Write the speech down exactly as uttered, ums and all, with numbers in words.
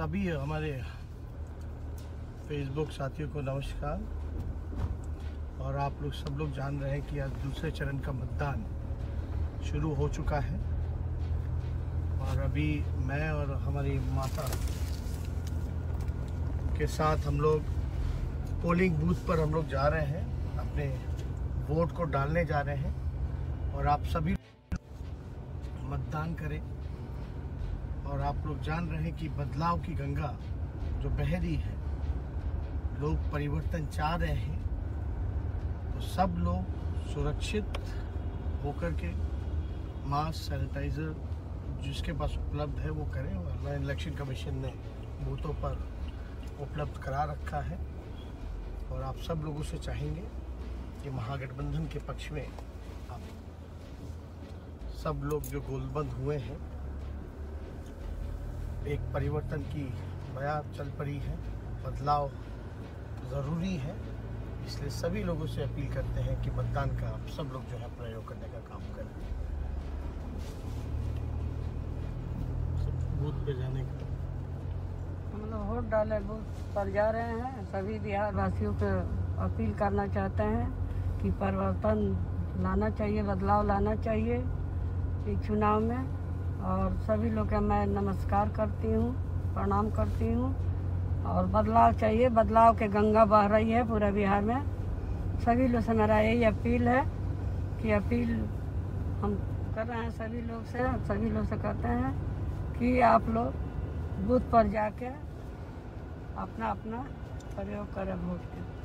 सभी हमारे फेसबुक साथियों को नमस्कार। और आप लोग सब लोग जान रहे हैं कि आज दूसरे चरण का मतदान शुरू हो चुका है और अभी मैं और हमारी माता के साथ हम लोग पोलिंग बूथ पर हम लोग जा रहे हैं, अपने वोट को डालने जा रहे हैं। और आप सभी मतदान करें। और आप लोग जान रहे हैं कि बदलाव की गंगा जो बह रही है, लोग परिवर्तन चाह रहे हैं, तो सब लोग सुरक्षित होकर के मास्क, सैनिटाइज़र जिसके पास उपलब्ध है वो करें। और इलेक्शन कमीशन ने बूथों पर उपलब्ध करा रखा है। और आप सब लोगों से चाहेंगे कि महागठबंधन के पक्ष में आप सब लोग जो गोलबंद हुए हैं, एक परिवर्तन की बया चल पड़ी है, बदलाव ज़रूरी है, इसलिए सभी लोगों से अपील करते हैं कि मतदान का आप सब लोग जो है प्रयोग करने का काम करें। बूथ पे जाने का हम लोग वोट डाले बूथ पर जा रहे हैं। सभी बिहार वासियों को अपील करना चाहते हैं कि परिवर्तन लाना चाहिए, बदलाव लाना चाहिए इस चुनाव में। और सभी लोग का मैं नमस्कार करती हूँ, प्रणाम करती हूँ। और बदलाव चाहिए, बदलाव के गंगा बह रही है पूरा बिहार में। सभी लोग से मेरा यही अपील है कि अपील हम कर रहे हैं सभी लोग से, सभी लोग से कहते हैं कि आप लोग बूथ पर जाके अपना अपना प्रयोग करें वोट के।